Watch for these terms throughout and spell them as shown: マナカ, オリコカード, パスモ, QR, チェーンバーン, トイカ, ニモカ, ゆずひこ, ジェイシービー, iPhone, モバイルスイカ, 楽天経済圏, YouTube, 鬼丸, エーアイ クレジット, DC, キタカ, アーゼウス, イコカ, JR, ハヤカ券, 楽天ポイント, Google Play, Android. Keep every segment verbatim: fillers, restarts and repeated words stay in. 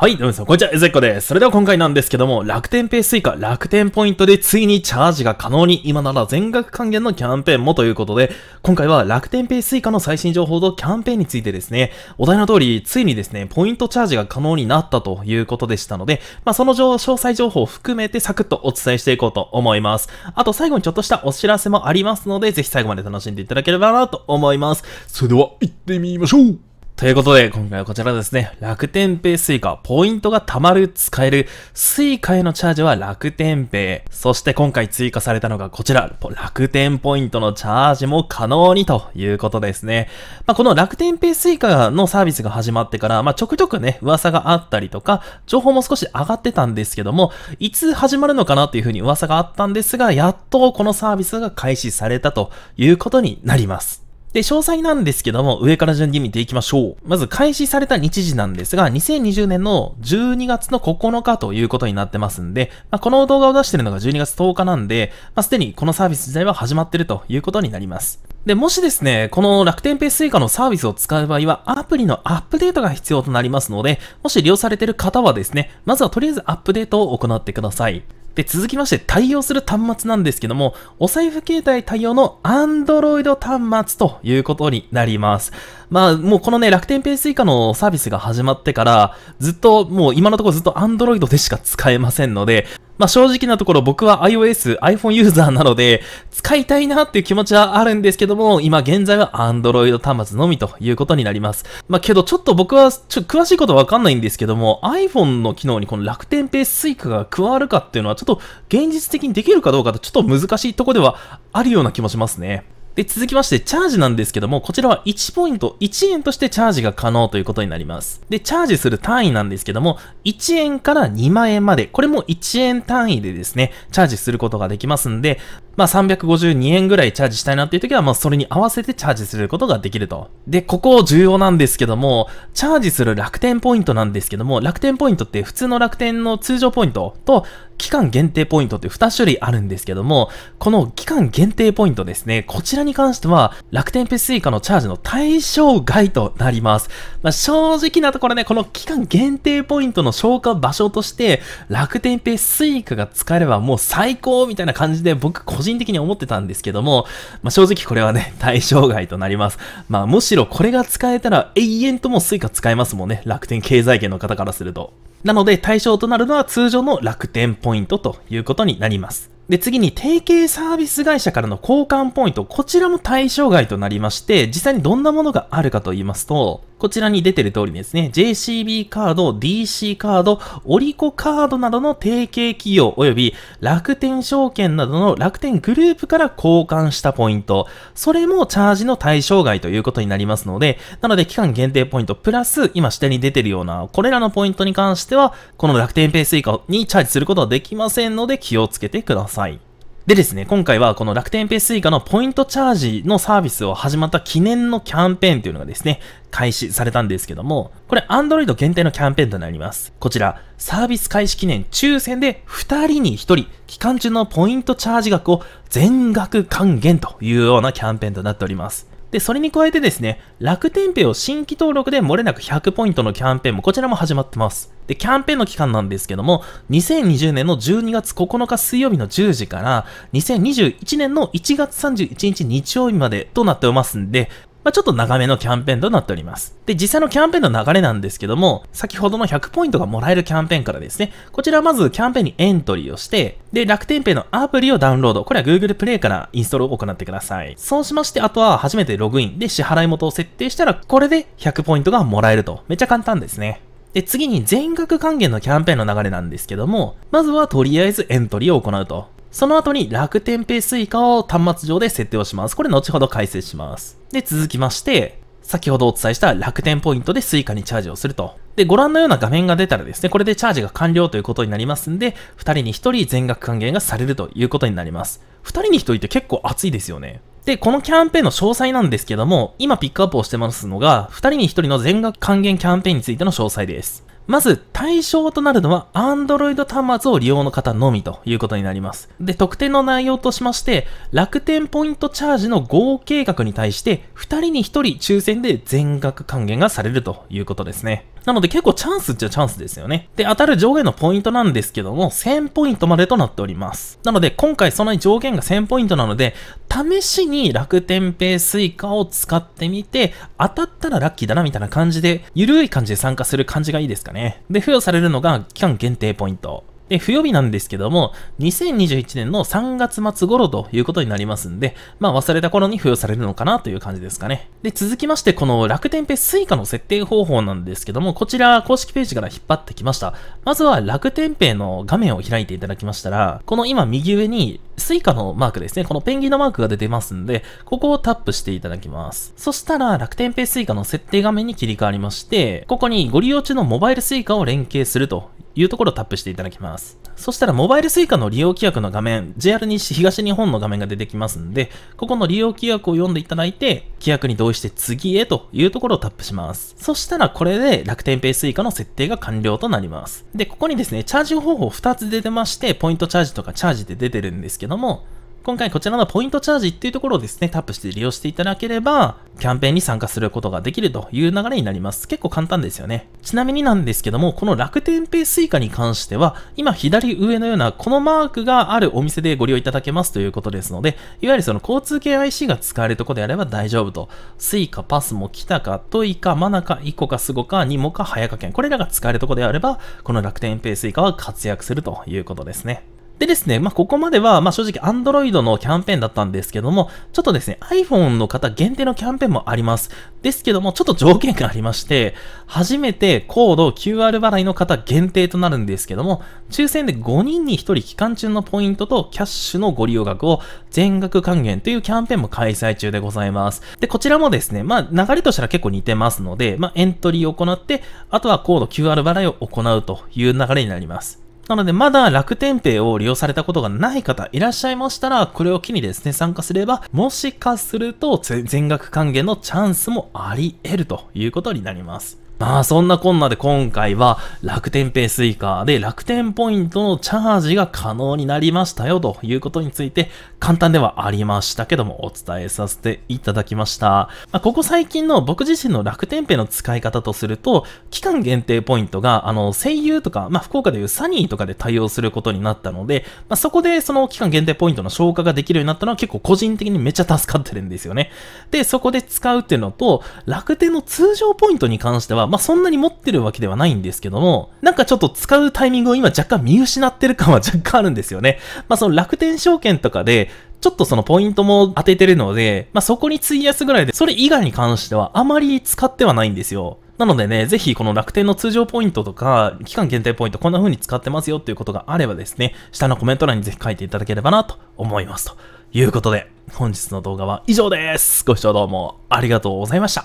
はい、どうもさん、こんにちは、エゼッコです。それでは今回なんですけども、楽天ペイスイカ、楽天ポイントでついにチャージが可能に、今なら全額還元のキャンペーンもということで、今回は楽天ペイスイカの最新情報とキャンペーンについてですね、お題の通り、ついにですね、ポイントチャージが可能になったということでしたので、まあ、その詳細情報を含めてサクッとお伝えしていこうと思います。あと最後にちょっとしたお知らせもありますので、ぜひ最後まで楽しんでいただければなと思います。それでは、行ってみましょう。ということで、今回はこちらですね。楽天ペイスイカ、ポイントが貯まる、使える、スイカへのチャージは楽天ペイ。そして今回追加されたのがこちら、楽天ポイントのチャージも可能にということですね。まあ、この楽天ペイスイカのサービスが始まってから、まあ、ちょくちょくね、噂があったりとか、情報も少し上がってたんですけども、いつ始まるのかなっていうふうに噂があったんですが、やっとこのサービスが開始されたということになります。で、詳細なんですけども、上から順に見ていきましょう。まず、開始された日時なんですが、にせんにじゅうねんのじゅうにがつのここのかということになってますんで、まあ、この動画を出してるのがじゅうにがつとおかなんで、まあ、すでにこのサービス自体は始まってるということになります。で、もしですね、この楽天ペイスイカのサービスを使う場合は、アプリのアップデートが必要となりますので、もし利用されている方はですね、まずはとりあえずアップデートを行ってください。で、続きまして対応する端末なんですけども、お財布携帯対応の Android 端末ということになります。まあ、もうこのね、楽天ペイスイカのサービスが始まってから、ずっと、もう今のところずっと Android でしか使えませんので、まあ正直なところ僕は iOS、iPhone ユーザーなので、使いたいなっていう気持ちはあるんですけども、今現在は Android 端末のみということになります。まあけどちょっと僕は、ちょっと詳しいことわかんないんですけども、iPhone の機能にこの楽天ペイスイカが加わるかっていうのはちょっと現実的にできるかどうかとちょっと難しいところではあるような気もしますね。で、続きまして、チャージなんですけども、こちらはいちポイントいちえんとしてチャージが可能ということになります。で、チャージする単位なんですけども、いちえんからにまんえんまで、これもいちえん単位でですね、チャージすることができますんで、まあさんびゃくごじゅうにえんぐらいチャージしたいなっていう時は、まあそれに合わせてチャージすることができると。で、ここ重要なんですけども、チャージする楽天ポイントなんですけども、楽天ポイントって普通の楽天の通常ポイントと、期間限定ポイントってに種類あるんですけども、この期間限定ポイントですね、こちらに関しては、楽天ペイスイカのチャージの対象外となります。まあ正直なところね、この期間限定ポイントの消化場所として、楽天ペイスイカが使えればもう最高みたいな感じで僕個人個人的に思ってたんですけども、まあ、正直これはね、対象外となります。まあ、むしろこれが使えたら永遠ともスイカ使えますもんね。楽天経済圏の方からすると。なので、対象となるのは通常の楽天ポイントということになります。で、次に、提携サービス会社からの交換ポイント、こちらも対象外となりまして、実際にどんなものがあるかと言いますと、こちらに出てる通りですね、ジェイシービー カード、ディーシー カード、オリコカードなどの提携企業及び楽天証券などの楽天グループから交換したポイント、それもチャージの対象外ということになりますので、なので期間限定ポイントプラス、今下に出てるような、これらのポイントに関しては、この楽天ペイスイカにチャージすることはできませんので、気をつけてください。はい。でですね、今回はこの楽天ペイスイカのポイントチャージのサービスを始まった記念のキャンペーンというのがですね、開始されたんですけども、これ Android 限定のキャンペーンとなります。こちら、サービス開始記念抽選でふたりにひとり、期間中のポイントチャージ額を全額還元というようなキャンペーンとなっております。で、それに加えてですね、楽天ペイを新規登録で漏れなくひゃくポイントのキャンペーンもこちらも始まってます。で、キャンペーンの期間なんですけども、にせんにじゅうねんのじゅうにがつここのか水曜日のじゅうじから、にせんにじゅういちねんのいちがつさんじゅういちにち日曜日までとなっておりますんで、まあ、ちょっと長めのキャンペーンとなっております。で、実際のキャンペーンの流れなんですけども、先ほどのひゃくポイントがもらえるキャンペーンからですね、こちらまずキャンペーンにエントリーをして、で、楽天ペイのアプリをダウンロード。これは Google Play からインストールを行ってください。そうしまして、あとは初めてログインで支払い元を設定したら、これでひゃくポイントがもらえると。めっちゃ簡単ですね。で、次に全額還元のキャンペーンの流れなんですけども、まずはとりあえずエントリーを行うと。その後に楽天ペイスイカを端末上で設定をします。これ後ほど解説します。で、続きまして、先ほどお伝えした楽天ポイントでスイカにチャージをすると。で、ご覧のような画面が出たらですね、これでチャージが完了ということになりますんで、ふたりにひとり全額還元がされるということになります。ふたりにひとりって結構熱いですよね。で、このキャンペーンの詳細なんですけども、今ピックアップをしてますのが、ふたりにひとりの全額還元キャンペーンについての詳細です。まず対象となるのは Android 端末を利用の方のみということになります。で、特典の内容としまして、楽天ポイントチャージの合計額に対してふたりにひとり抽選で全額還元がされるということですね。なので結構チャンスっちゃチャンスですよね。で、当たる上限のポイントなんですけども、せんポイントまでとなっております。なので今回その上限がせんポイントなので、試しに楽天ペイスイカを使ってみて、当たったらラッキーだなみたいな感じで、ゆるい感じで参加する感じがいいですかね。で、付与されるのが期間限定ポイント。で、付与日なんですけども、にせんにじゅういちねんのさんがつまつ頃ということになりますんで、まあ忘れた頃に付与されるのかなという感じですかね。で、続きまして、この楽天ペイスイカの設定方法なんですけども、こちら公式ページから引っ張ってきました。まずは楽天ペイの画面を開いていただきましたら、この今右上にスイカのマークですね、このペンギンのマークが出てますんで、ここをタップしていただきます。そしたら楽天ペイスイカの設定画面に切り替わりまして、ここにご利用中のモバイルスイカを連携するというところをタップしていただきます。そしたらモバイルスイカの利用規約の画面、ジェイアール 西東日本の画面が出てきますんで、ここの利用規約を読んでいただいて、規約に同意して次へというところをタップします。そしたらこれで楽天ペイスイカの設定が完了となります。で、ここにですね、チャージ方法ふたつ出てまして、ポイントチャージとかチャージで出てるんですけども、今回こちらのポイントチャージっていうところをですね、タップして利用していただければ、キャンペーンに参加することができるという流れになります。結構簡単ですよね。ちなみになんですけども、この楽天ペイスイカに関しては、今左上のようなこのマークがあるお店でご利用いただけますということですので、いわゆるその交通系 アイシー が使われるところであれば大丈夫と。スイカ、パスモ、キタカ、トイカ、マナカ、イコカ、スゴカ、ニモカ、ハヤカ券。これらが使われるところであれば、この楽天ペイスイカは活躍するということですね。でですね、まあ、ここまでは、まあ、正直 Android のキャンペーンだったんですけども、ちょっとですね、iPhone の方限定のキャンペーンもあります。ですけども、ちょっと条件がありまして、初めてコード キューアール 払いの方限定となるんですけども、抽選でごにんにひとり期間中のポイントとキャッシュのご利用額を全額還元というキャンペーンも開催中でございます。で、こちらもですね、まあ、流れとしたら結構似てますので、まあ、エントリーを行って、あとはコード キューアール 払いを行うという流れになります。なので、まだ楽天ペイを利用されたことがない方いらっしゃいましたら、これを機にですね、参加すれば、もしかすると全額還元のチャンスもあり得るということになります。まあ、そんなこんなで今回は楽天ペイスイカで楽天ポイントのチャージが可能になりましたよということについて簡単ではありましたけどもお伝えさせていただきました。まあ、ここ最近の僕自身の楽天ペイの使い方とすると期間限定ポイントがあの声優とか、まあ、福岡でいうサニーとかで対応することになったので、まあ、そこでその期間限定ポイントの消化ができるようになったのは結構個人的にめっちゃ助かってるんですよね。で、そこで使うっていうのと楽天の通常ポイントに関してはまあそんなに持ってるわけではないんですけども、なんかちょっと使うタイミングを今若干見失ってる感は若干あるんですよね。まあその楽天証券とかで、ちょっとそのポイントも当ててるので、まあそこに費やすぐらいで、それ以外に関してはあまり使ってはないんですよ。なのでね、ぜひこの楽天の通常ポイントとか、期間限定ポイントこんな風に使ってますよっていうことがあればですね、下のコメント欄にぜひ書いていただければなと思います。ということで、本日の動画は以上です。ご視聴どうもありがとうございました。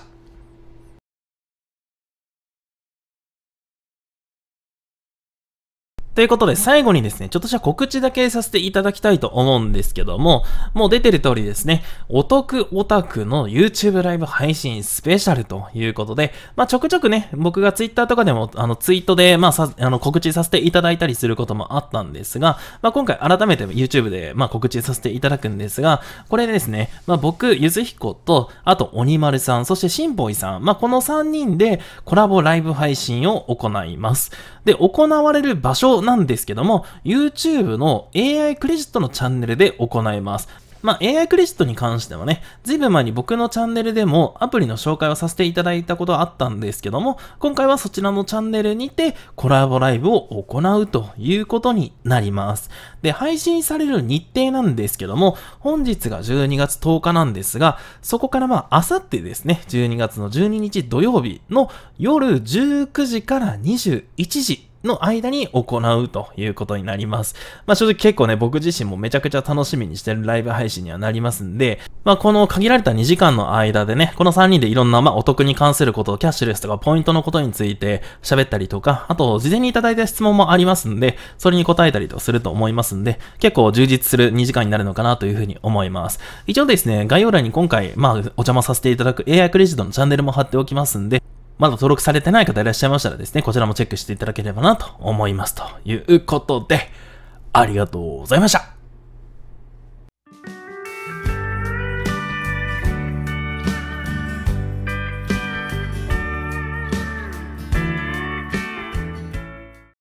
ということで、最後にですね、ちょっとした告知だけさせていただきたいと思うんですけども、もう出てる通りですね、お得オタクの YouTube ライブ配信スペシャルということで、まあちょくちょくね、僕が Twitter とかでも、あのツイートで、まあさ、あの告知させていただいたりすることもあったんですが、まあ今回改めて YouTube で、まあ告知させていただくんですが、これですね、まあ僕、ゆずひこと、あと鬼丸さん、そしてしんぽいさん、まあこのさんにんでコラボライブ配信を行います。で、行われる場所、なんですけども、YouTube の エーアイ クレジットのチャンネルで行います。まあ、エーアイ クレジットに関してはね、ずいぶん前に僕のチャンネルでもアプリの紹介をさせていただいたことはあったんですけども、今回はそちらのチャンネルにてコラボライブを行うということになります。で、配信される日程なんですけども、本日がじゅうにがつとおかなんですが、そこからまあ、あさってですね、じゅうにがつのじゅうににち土曜日の夜じゅうくじからにじゅういちじ、の間に行うということになります。まあ正直結構ね、僕自身もめちゃくちゃ楽しみにしてるライブ配信にはなりますんで、まあこの限られたにじかんの間でね、このさんにんでいろんなまあお得に関すること、キャッシュレスとかポイントのことについて喋ったりとか、あと事前にいただいた質問もありますんで、それに答えたりとすると思いますんで、結構充実するにじかんになるのかなというふうに思います。一応ですね、概要欄に今回まあお邪魔させていただく エーアイ クレジットのチャンネルも貼っておきますんで、まだ登録されてない方いらっしゃいましたらですね、こちらもチェックしていただければなと思いますということで、ありがとうございました。